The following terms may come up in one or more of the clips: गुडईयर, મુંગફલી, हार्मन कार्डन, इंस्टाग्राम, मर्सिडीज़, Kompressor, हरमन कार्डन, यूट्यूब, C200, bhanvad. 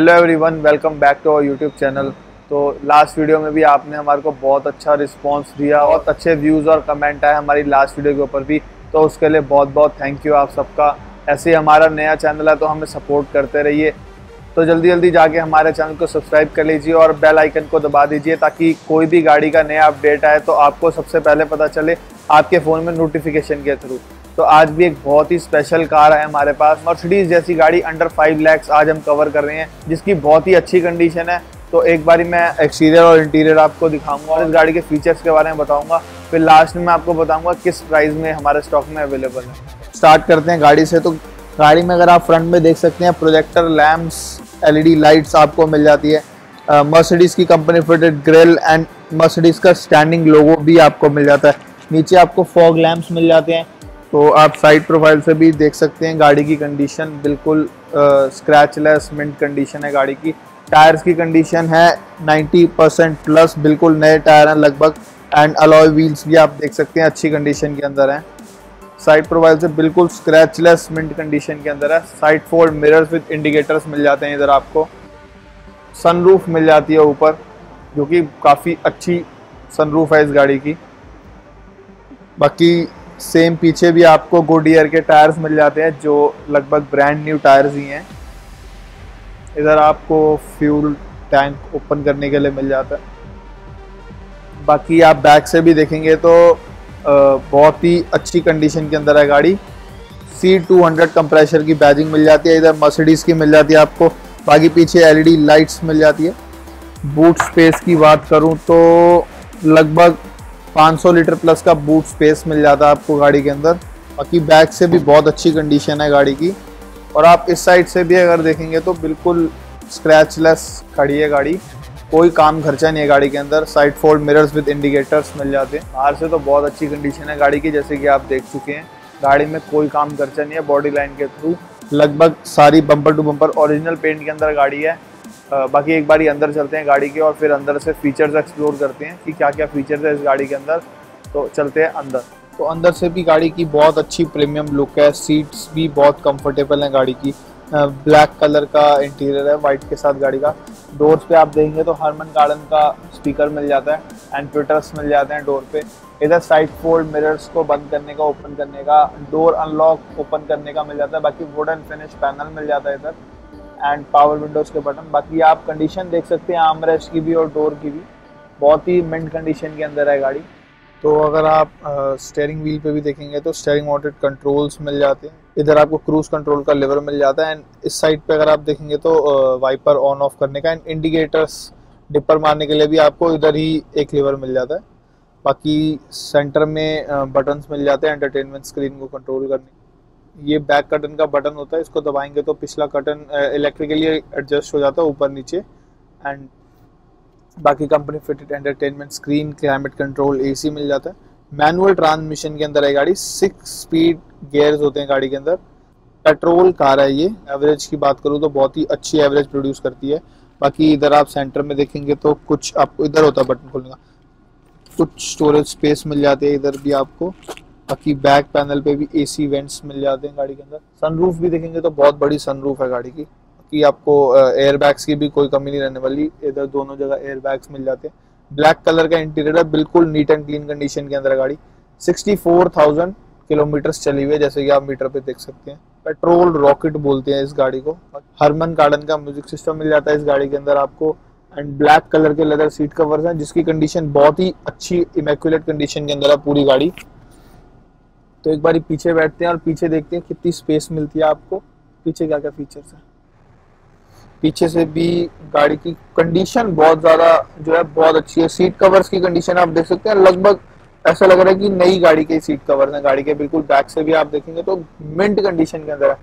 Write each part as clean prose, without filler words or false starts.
Hello everyone, welcome back to our यूट्यूब channel. तो last video में भी आपने हमारे को बहुत अच्छा रिस्पांस दिया, बहुत अच्छे व्यूज़ और कमेंट आए हमारी लास्ट वीडियो के ऊपर भी, तो उसके लिए बहुत बहुत थैंक यू आप सबका। ऐसे ही हमारा नया चैनल है तो हमें सपोर्ट करते रहिए। तो जल्दी जल्दी जाके हमारे चैनल को सब्सक्राइब कर लीजिए और बेल आइकन को दबा दीजिए, ताकि कोई भी गाड़ी का नया अपडेट आए तो आपको सबसे पहले पता चले आपके फ़ोन में नोटिफिकेशन के थ्रू। तो आज भी एक बहुत ही स्पेशल कार है हमारे पास, मर्सिडीज़ जैसी गाड़ी अंडर 5 लाख आज हम कवर कर रहे हैं, जिसकी बहुत ही अच्छी कंडीशन है। तो एक बारी मैं एक्सटीरियर और इंटीरियर आपको दिखाऊंगा और इस गाड़ी के फीचर्स के बारे में बताऊंगा, फिर लास्ट में मैं आपको बताऊंगा किस प्राइस में हमारे स्टॉक में अवेलेबल है। स्टार्ट करते हैं गाड़ी से। तो गाड़ी में अगर आप फ्रंट में देख सकते हैं, प्रोजेक्टर लैम्प्स, LED लाइट्स आपको मिल जाती है। मर्सिडीज़ की company fitted grille and मर्सिडीज़ का स्टैंडिंग लोगो भी आपको मिल जाता है। नीचे आपको फॉग लैम्प्स मिल जाते हैं। तो आप साइड प्रोफाइल से भी देख सकते हैं गाड़ी की कंडीशन बिल्कुल स्क्रैचलेस मिंट कंडीशन है गाड़ी की। टायर्स की कंडीशन है 90% प्लस, बिल्कुल नए टायर हैं लगभग, एंड अलॉय व्हील्स भी आप देख सकते हैं अच्छी कंडीशन के अंदर हैं। साइड प्रोफाइल से बिल्कुल स्क्रैचलेस मिंट कंडीशन के अंदर है। Side fold mirrors with indicators मिल जाते हैं इधर आपको। सनरूफ मिल जाती है ऊपर, जो कि काफ़ी अच्छी सनरूफ है इस गाड़ी की। बाकी सेम पीछे भी आपको गुडईयर के टायर्स मिल जाते हैं, जो लगभग ब्रांड न्यू टायर्स ही हैं। इधर आपको फ्यूल टैंक ओपन करने के लिए मिल जाता है। बाकी आप बैक से भी देखेंगे तो बहुत ही अच्छी कंडीशन के अंदर है गाड़ी। C200 कंप्रेसर की बैजिंग मिल जाती है इधर, मर्सिडीज़ की मिल जाती है आपको। बाकी पीछे LED लाइट्स मिल जाती है। बूट स्पेस की बात करूँ तो लगभग 500 लीटर प्लस का बूट स्पेस मिल जाता है आपको गाड़ी के अंदर। बाकी बैक से भी बहुत अच्छी कंडीशन है गाड़ी की। और आप इस साइड से भी अगर देखेंगे तो बिल्कुल स्क्रैचलेस खड़ी है गाड़ी, कोई काम खर्चा नहीं है गाड़ी के अंदर। Side fold mirrors with indicators मिल जाते हैं। बाहर से तो बहुत अच्छी कंडीशन है गाड़ी की, जैसे कि आप देख चुके हैं गाड़ी में कोई काम खर्चा नहीं है। बॉडी लाइन के थ्रू लगभग सारी bumper to bumper original paint के अंदर गाड़ी है। बाकी एक बारी अंदर चलते हैं गाड़ी के और फिर अंदर से फीचर्स एक्सप्लोर करते हैं कि क्या क्या फीचर्स है इस गाड़ी के अंदर। तो चलते हैं अंदर। तो अंदर से भी गाड़ी की बहुत अच्छी प्रीमियम लुक है। सीट्स भी बहुत कंफर्टेबल हैं गाड़ी की। ब्लैक कलर का इंटीरियर है वाइट के साथ गाड़ी का। डोर्स पे आप देखेंगे तो हार्मन कार्डन का स्पीकर मिल जाता है एंड ट्विटर्स मिल जाते हैं डोर पे। इधर साइड फोल्ड मिरर्स को बंद करने का, ओपन करने का, डोर अनलॉक ओपन करने का मिल जाता है। बाकी वुडन फिनिश पैनल मिल जाता है इधर एंड पावर विंडोज़ के बटन। बाकी आप कंडीशन देख सकते हैं आर्मरेस्ट की भी और डोर की भी, बहुत ही मिंट कंडीशन के अंदर है गाड़ी। तो अगर आप स्टेयरिंग व्हील पे भी देखेंगे तो स्टेयरिंग माउंटेड कंट्रोल्स मिल जाते हैं। इधर आपको क्रूज कंट्रोल का लेवर मिल जाता है एंड इस साइड पे अगर आप देखेंगे तो वाइपर ऑन ऑफ करने का एंड इंडिकेटर्स डिपर मारने के लिए भी आपको इधर ही एक लेवर मिल जाता है। बाकी सेंटर में बटन्स मिल जाते हैं एंटरटेनमेंट स्क्रीन को कंट्रोल करने। ये बैक कर्टन का बटन होता है, इसको दबाएंगे तो पिछला कर्टन इलेक्ट्रिकली एडजस्ट हो जाता है ऊपर नीचे एंड बाकी company fitted entertainment screen, climate control, AC मिल जाता है। मैनुअल ट्रांसमिशन के अंदर है गाड़ी। 6 स्पीड गियर्स होते हैं गाड़ी के अंदर। पेट्रोल कार है ये। एवरेज की बात करूँ तो बहुत ही अच्छी एवरेज प्रोड्यूस करती है। बाकी इधर आप सेंटर में देखेंगे तो कुछ आपको इधर होता है बटन खोलने का, कुछ स्टोरेज स्पेस मिल जाती है इधर भी आपको। बाकी बैक पैनल पे भी AC वेंट्स मिल जाते हैं गाड़ी के अंदर। सनरूफ भी देखेंगे तो बहुत बड़ी सनरूफ है गाड़ी की। बाकी आपको एयरबैग्स की भी कोई कमी नहीं रहने वाली, इधर दोनों जगह एयरबैग्स मिल जाते हैं। ब्लैक कलर का इंटीरियर है, बिल्कुल नीट एंड क्लीन कंडीशन के अंदर है गाड़ी। 64,000 किलोमीटर्स चली हुई है, जैसे कि आप मीटर पे देख सकते हैं। पेट्रोल रॉकेट बोलते हैं इस गाड़ी को। हरमन कार्डन का म्यूजिक सिस्टम मिल जाता है इस गाड़ी के अंदर आपको एंड ब्लैक कलर के लेदर सीट कवर्स हैं, जिसकी कंडीशन बहुत ही अच्छी इमेक्युलेट कंडीशन के अंदर है पूरी गाड़ी। तो एक बारी पीछे बैठते हैं और पीछे देखते हैं कितनी स्पेस मिलती है आपको, पीछे क्या क्या फीचर्स हैं। पीछे से भी गाड़ी की कंडीशन बहुत ज़्यादा जो है बहुत अच्छी है। सीट कवर्स की कंडीशन आप देख सकते हैं, लगभग ऐसा लग रहा है कि नई गाड़ी के सीट कवर्स हैं गाड़ी के। बिल्कुल बैक से भी आप देखेंगे तो मिंट कंडीशन के अंदर है।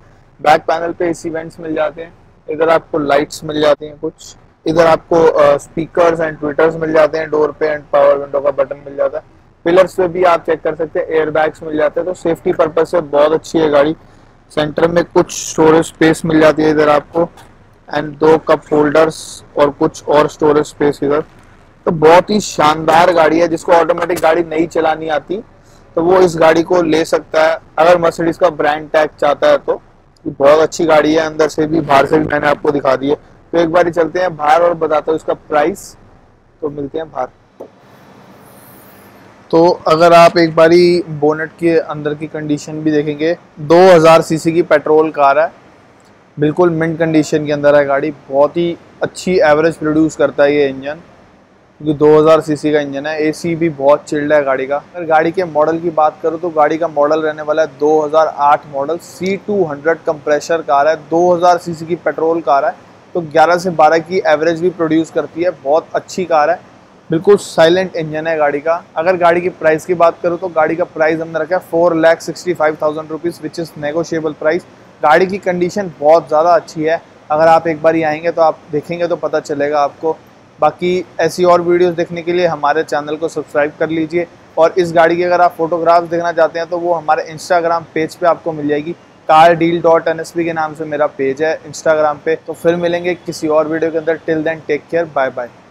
बैक पैनल पे AC वेंट्स मिल जाते हैं, इधर आपको लाइट्स मिल जाती हैं कुछ, इधर आपको स्पीकर्स एंड ट्विटर्स मिल जाते हैं डोर पे एंड पावर विंडो का बटन मिल जाता है। पिलर्स पे भी आप चेक कर सकते हैं, एयरबैग्स मिल जाते हैं। तो सेफ्टी पर्पस से बहुत अच्छी है गाड़ी। सेंटर में कुछ स्टोरेज स्पेस मिल जाती है इधर आपको एंड 2 कप होल्डर्स और कुछ और स्टोरेज स्पेस इधर। तो बहुत ही शानदार गाड़ी है। जिसको ऑटोमेटिक गाड़ी नहीं चलानी आती तो वो इस गाड़ी को ले सकता है, अगर मर्सिडीज़ का ब्रांड टैग चाहता है तो। बहुत अच्छी गाड़ी है, अंदर से भी बाहर से भी मैंने आपको दिखा दी है। तो एक बार चलते हैं बाहर और बताता हूँ इसका प्राइस, तो मिलते हैं बाहर। तो अगर आप एक बारी बोनेट के अंदर की कंडीशन भी देखेंगे, 2000 सीसी की पेट्रोल कार है, बिल्कुल मिंट कंडीशन के अंदर है गाड़ी, बहुत ही अच्छी एवरेज प्रोड्यूस करता है ये इंजन, क्योंकि 2000 सीसी का इंजन है। एसी भी बहुत चिल्ड है गाड़ी का। अगर गाड़ी के मॉडल की बात करूँ तो गाड़ी का मॉडल रहने वाला है 2008 मॉडल C200 कंप्रेसर कार है, 2000 सीसी की पेट्रोल कार है, तो 11 से 12 की एवरेज भी प्रोड्यूस करती है, बहुत अच्छी कार है, बिल्कुल साइलेंट इंजन है गाड़ी का। अगर गाड़ी की प्राइस की बात करूँ तो गाड़ी का प्राइस हमने रखा है 4,65,000 rupees, which is negotiable price. गाड़ी की कंडीशन बहुत ज़्यादा अच्छी है, अगर आप एक बार ही आएंगे तो आप देखेंगे तो पता चलेगा आपको। बाकी ऐसी और वीडियोस देखने के लिए हमारे चैनल को सब्सक्राइब कर लीजिए, और इस गाड़ी की अगर आप फोटोग्राफ्स देखना चाहते हैं तो वो हमारे इंस्टाग्राम पेज पे आपको मिल जाएगी, car deal.nsp के नाम से मेरा पेज है इंस्टाग्राम पे। तो फिर मिलेंगे किसी और वीडियो के अंदर, till then take care, bye bye.